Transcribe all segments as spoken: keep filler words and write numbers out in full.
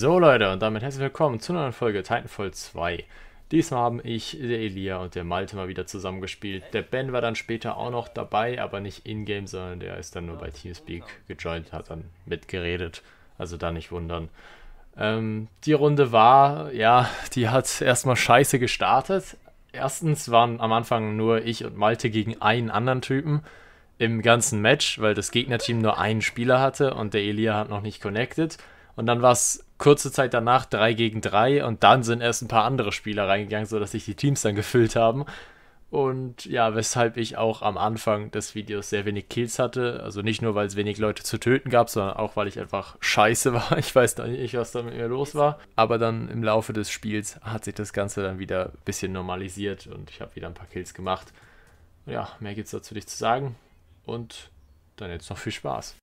So Leute, und damit herzlich willkommen zu einer neuen Folge Titanfall zwei. Diesmal haben ich, der Elia und der Malte mal wieder zusammengespielt. Der Ben war dann später auch noch dabei, aber nicht in-game, sondern der ist dann nur bei TeamSpeak gejoint, hat dann mitgeredet. Also da nicht wundern. Ähm, die Runde war, ja, die hat erstmal scheiße gestartet. Erstens waren am Anfang nur ich und Malte gegen einen anderen Typen im ganzen Match, weil das Gegnerteam nur einen Spieler hatte und der Elia hat noch nicht connected. Und dann war es kurze Zeit danach drei gegen drei und dann sind erst ein paar andere Spieler reingegangen, sodass sich die Teams dann gefüllt haben. Und ja, weshalb ich auch am Anfang des Videos sehr wenig Kills hatte. Also nicht nur, weil es wenig Leute zu töten gab, sondern auch, weil ich einfach scheiße war. Ich weiß nicht, was da mit mir los war. Aber dann im Laufe des Spiels hat sich das Ganze dann wieder ein bisschen normalisiert und ich habe wieder ein paar Kills gemacht. Ja, mehr gibt es dazu nicht zu sagen. Und dann jetzt noch viel Spaß.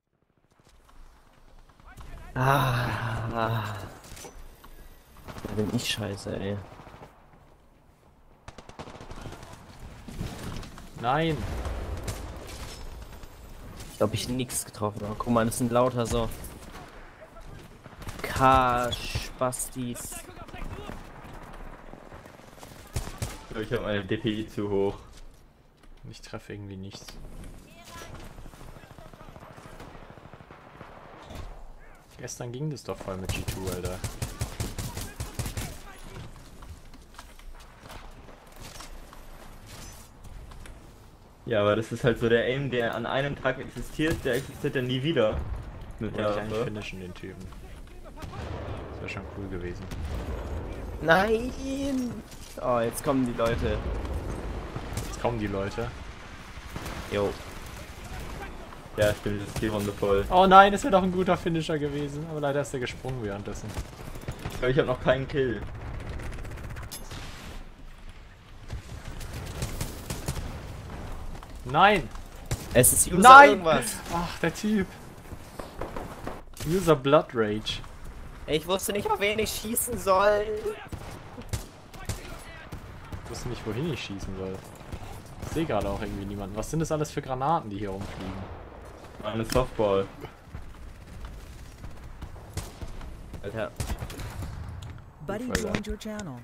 Ah, da bin ich scheiße, ey. Nein! Ich glaube, ich nichts getroffen habe. Guck mal, das sind lauter so K-Spastis. Ich glaube, ich habe meine D P I zu hoch. Ich treffe irgendwie nichts. Gestern ging das doch voll mit G zwei, Alter. Ja, aber das ist halt so der Aim, der an einem Tag existiert, der existiert dann nie wieder. Mit ja, der ich finishen den Typen. Das wäre schon cool gewesen. Nein! Oh, jetzt kommen die Leute. Jetzt kommen die Leute. Jo. Ja, stimmt, das ist die Runde voll. Oh nein, das wäre doch ein guter Finisher gewesen. Aber leider ist der gesprungen währenddessen. Ich glaube, ich habe noch keinen Kill. Nein! Es ist User nein! Irgendwas. Ach, der Typ. User Blood Rage. Ich wusste nicht, auf wen ich schießen soll. Ich wusste nicht, wohin ich schießen soll. Ich sehe gerade auch irgendwie niemanden. Was sind das alles für Granaten, die hier rumfliegen? Eine Softball. Alter. Buddy joined your channel.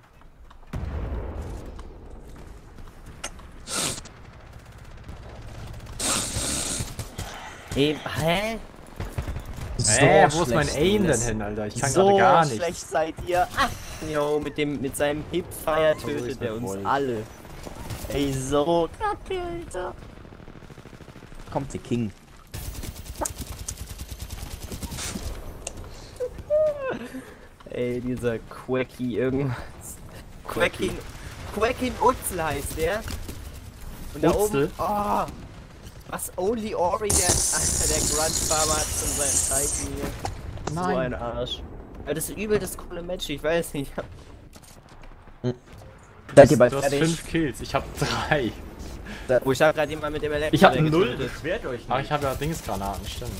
Hey, hä? So hey, wo ist mein Aim denn hin, Alter? Ich kann so gerade gar nicht. So schlecht seid ihr. Ach, yo, mit dem mit seinem Hipfire tötet er uns alle. Ey, so kacke, Alter. Kommt der King. Ey, dieser Quacky irgendwas. Quackin. Quackin Utzel heißt der. Und Utzel? Da oben. Oh, was Only Ori der. Alter, der Grundfarmer hat schon seinen Titan hier. Nein. So ein Arsch. Alter, das ist übel das coole Match, ich weiß nicht. Hm. Das, du hast fünf Kills, ich hab drei. Da, oh, ich hab grad jemand mit dem Elektro. Ich hab null. Beschwert euch nicht. Ach, ich hab ja Dingsgranaten, stimmt.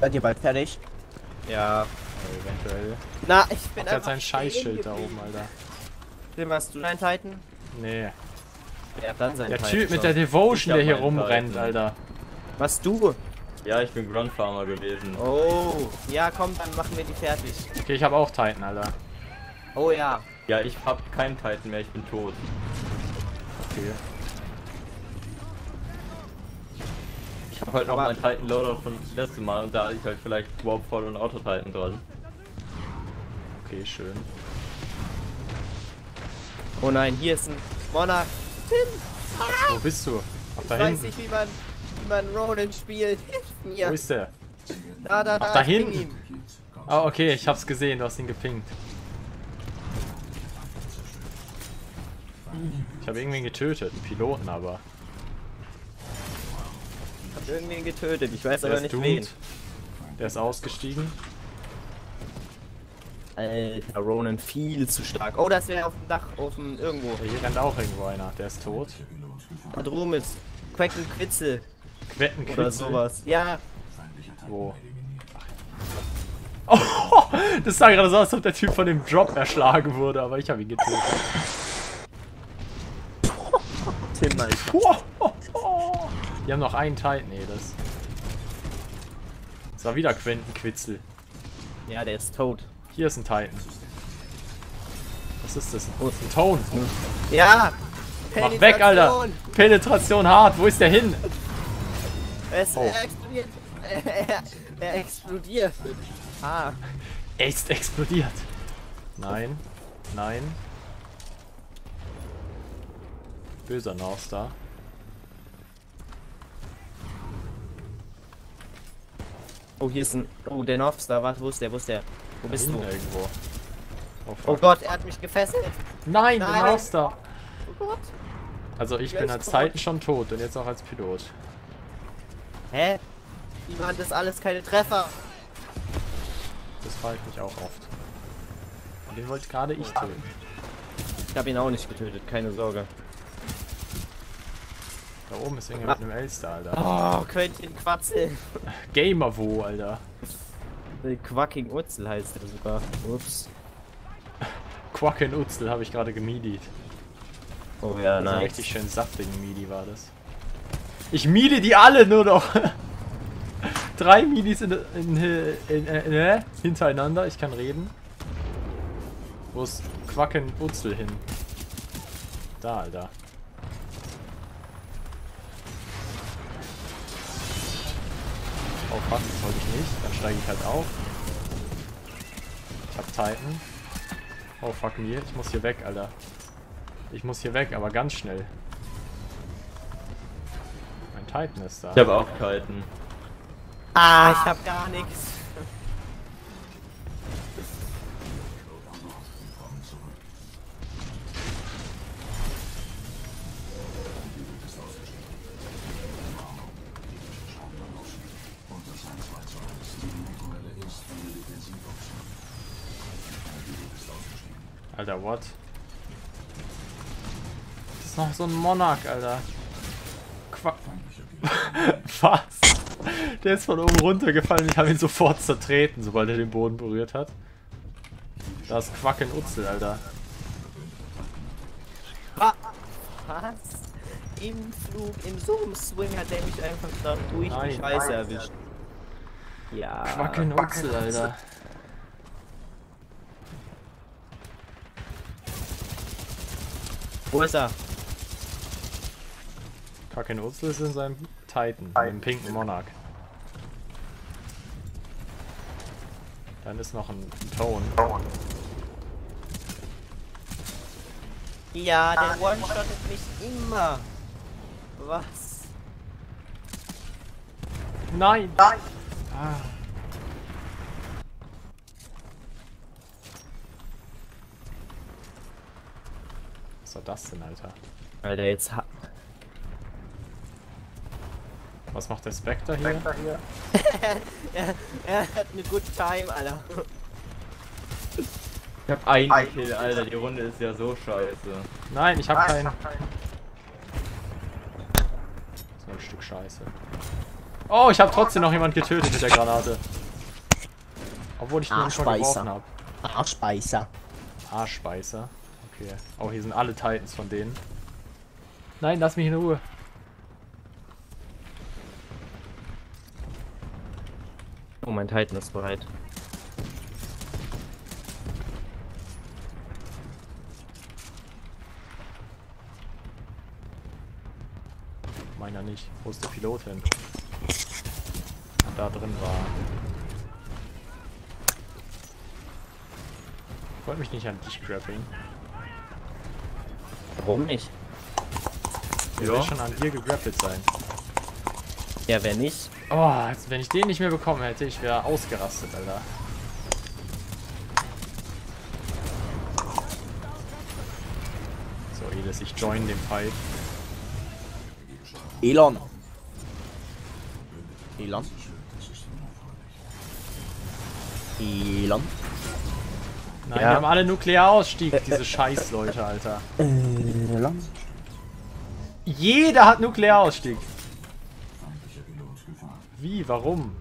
Seid ihr bald fertig? Ja. Eventuell. Na, ich bin einfach. Der hat sein Scheißschild da oben, Alter. Tim, hast du deinen Titan? Nee. Der hat dann seinen Titan. Der Typ mit der Devotion, der hier rumrennt, Alter. Was du? Ja, ich bin Grundfarmer gewesen. Oh. Ja, komm, dann machen wir die fertig. Okay, ich habe auch Titan, Alter. Oh ja. Ja, ich hab keinen Titan mehr, ich bin tot. Okay. Ich hab halt noch meinen Titan Loadout von das letzte Mal und da hatte ich halt vielleicht Warpfall und Auto-Titan dran. Okay, schön. Oh nein, hier ist ein Monarch. Tim! Wo bist du? Ach, da ich hinten. Weiß nicht, wie man, wie man Ronin spielt. Hilf mir! Wo ist der? Da, da, da. Ach, da hinten! Ah, okay, ich hab's gesehen, du hast ihn gepinkt. Ich habe irgendwen getötet, einen Piloten aber. Ich hab irgendwen getötet, ich weiß der aber nicht doomed. Wen. Der ist ausgestiegen. Alter, Ronin viel zu stark. Oh, das wäre auf dem Dach, auf dem irgendwo. Ja, hier rennt auch irgendwo einer, der ist tot. Da drüben ist Queckenquitzel. Quettenquitzel? Oder sowas. Ja. Wo? Oh, das sah gerade so aus, als ob der Typ von dem Drop erschlagen wurde, aber ich habe ihn getötet. Tim, Mann. Die haben noch einen Titan, nee, das. Das war wieder Quentenquitzel. Ja, der ist tot. Hier ist ein Titan. Was ist das? Oh, ein Tone. Ja! Mach weg, Alter! Penetration hart! Wo ist der hin? Es oh. explodiert! Er explodiert! Ah! Er ist explodiert! Nein! Nein! Böser Novstar. Oh, hier ist ein. Oh, der Novstar. Was? Wo ist der? Wo ist der? Wo bist du? Irgendwo. Oh, oh Gott, er hat mich gefesselt! Nein, Nein. der Novstar! Oh Gott! Also, ich ja, bin als Titan schon tot und jetzt auch als Pilot. Hä? Wie waren das alles keine Treffer? Das frage ich mich auch oft. Und den wollte gerade ich töten. Ich habe ihn auch nicht getötet, keine Sorge. Da oben ist irgendwer mit einem Elster, Alter. Oh, Quentin Quatzel. Gamerwo, Alter. Quacking Utzel heißt er sogar. Ups. Quacking Utzel habe ich gerade gemiediet. Oh ja, also nice. Richtig schön saftigen Midi war das. Ich miede die alle nur noch. Drei Midis in, in, in, in, in, hintereinander. Ich kann reden. Wo ist Quacking Utzel hin? Da, Alter. Aufpassen, das wollte ich nicht. Dann steige ich halt auf. Ich hab Titan. Oh fuck me, ich muss hier weg, Alter. Ich muss hier weg, aber ganz schnell. Mein Titan ist da. Ich habe auch Titan. Ah, ich hab gar nichts. Alter, what? Das ist noch so ein Monarch, Alter. Quack. Was? Der ist von oben runtergefallen. Ich habe ihn sofort zertreten, sobald er den Boden berührt hat. Da ist Quack in Utzel, Alter. Was? Im Flug, im Zoom-Swing hat er mich einfach da durch die Scheiße erwischt. Ja. Quack in Utzel, Alter. Wo ist er? Kacken Utzel ist in seinem Titan, im pinken Monarch. Dann ist noch ein Tone. Ja, der one-shottet mich immer. Was? Nein! Nein. Ah. Was war das denn, Alter? Alter, jetzt ha. Was macht der Specter hier? Specter hier. er, er hat eine good time, Alter. Ich hab einen Ein Kill, Alter, die Runde ist ja so scheiße. Nein, ich hab Nein, keinen. Ich hab keinen. So ein Stück Scheiße. Oh, ich hab trotzdem noch jemand getötet mit der Granate. Obwohl ich den schon geworfen hab. Arschbeißer. Arschbeißer. Okay. Oh, hier sind alle Titans von denen. Nein, lass mich in Ruhe. Oh, mein Titan ist bereit. Meiner nicht. Wo ist der Pilot hin? Und da drin war. Ich wollte mich nicht an dich grappeln. Warum nicht? Der ja. wird schon an dir gegrappelt sein. Ja, wenn nicht. Oh, jetzt, wenn ich den nicht mehr bekommen hätte, ich wäre ausgerastet, Alter. So, Elis, ich join den Fight. Elon. Elon. Elon. Nein, ja. wir haben alle Nuklearausstieg, diese Scheißleute, Alter. Jeder hat Nuklearausstieg. Wie? Warum?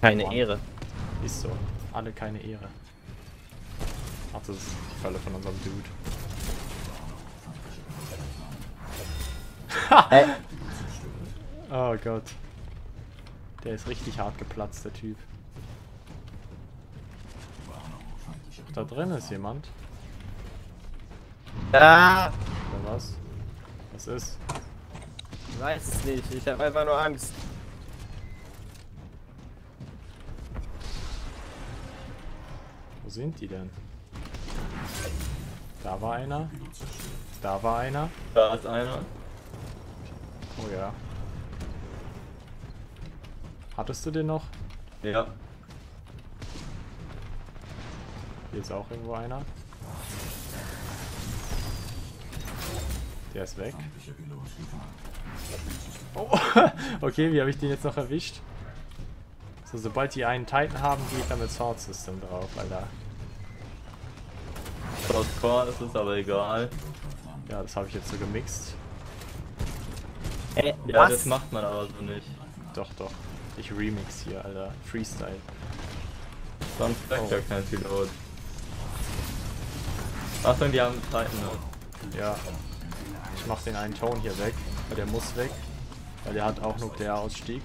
Keine Boah. Ehre. Ist so. Alle keine Ehre. Ach, das ist die Falle von unserem Dude. Oh Gott. Der ist richtig hart geplatzt, der Typ. Da drin ist jemand. Ah! Oder was? Was ist? Ich weiß es nicht, ich habe einfach nur Angst. Wo sind die denn? Da war einer. Da war einer. Da ist einer. Oh ja. Hattest du den noch? Ja. Hier ist auch irgendwo einer. Der ist weg. Oh, okay, wie habe ich den jetzt noch erwischt? So, sobald die einen Titan haben, gehe ich dann mit Sword System drauf, Alter. Shortcore ist es, aber egal. Ja, das habe ich jetzt so gemixt. Äh, ja, was? Das macht man aber so nicht. Doch, doch. Ich remix hier, Alter. Freestyle. Dann Specter kein Pilot. Achtung, die haben einen Titan noch. Ja. Ich mach den einen Tone hier weg. Der muss weg. Weil der hat auch Nuklearausstieg.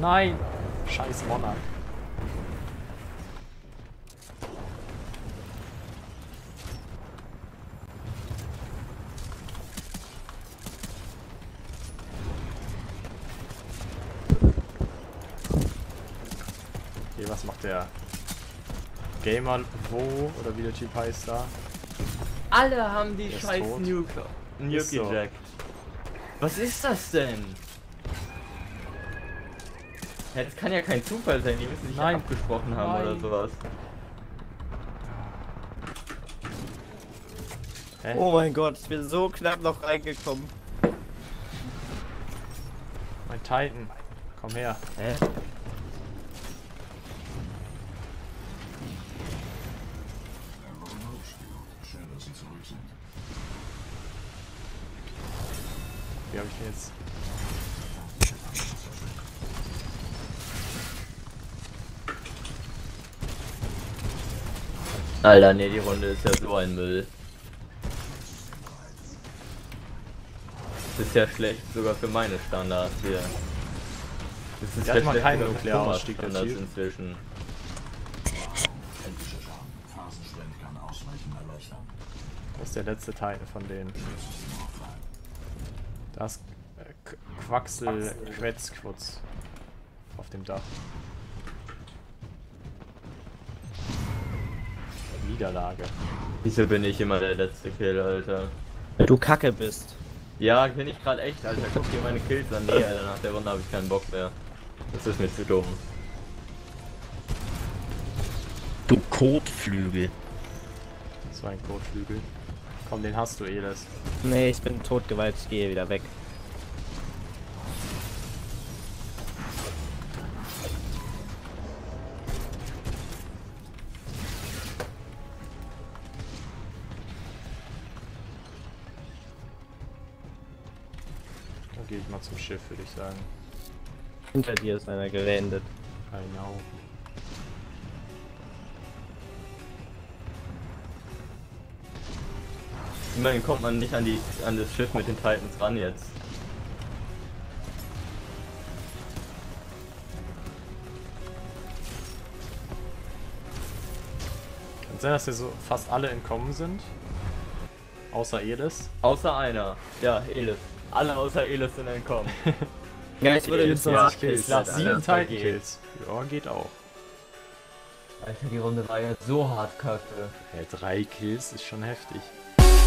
Nein! Scheiß Monarch. Okay, was macht der Gamer wo oder wie der Typ heißt da? Alle haben die scheiß Nuke gejackt. Was ist das denn? Ja, das kann ja kein Zufall sein, die müssen sich Nein. abgesprochen haben Nein. oder sowas. Hä? Oh mein Gott, ich bin so knapp noch reingekommen. Mein Titan, komm her. Hä? Wie hab ich den jetzt? Alter, ne, die Runde ist ja so ein Müll. Das ist ja schlecht, sogar für meine Standards hier. Das ist ja schlecht für Nuklear-Standards inzwischen. Das ist der letzte Teil von denen. Das Quaxel Quetzquutz auf dem Dach. Niederlage. Wieso bin ich immer der letzte Kill, Alter? Du Kacke bist. Ja, bin ich gerade echt, Alter. Guck dir meine Kills an. Nee, Alter, nach der Runde habe ich keinen Bock mehr. Das ist mir zu dumm. Du Kotflügel. Das war ein Kotflügel. Komm, den hast du, Elis. Nee, ich bin totgewalt, ich gehe wieder weg. Gehe ich mal zum Schiff, würde ich sagen. Hinter dir ist einer gelandet. Genau. Immerhin kommt man nicht an die an das Schiff mit den Titans ran jetzt. Kann sein, dass hier so fast alle entkommen sind. Außer Elis. Außer einer. Ja, Elis. Alle außer Elis sind entkommen. Ja, ich würde jetzt zwanzig Kills. sieben Titan-Kills. Ja, geht auch. Alter, die Runde war ja so hart kacke. Ja, drei Kills ist schon heftig.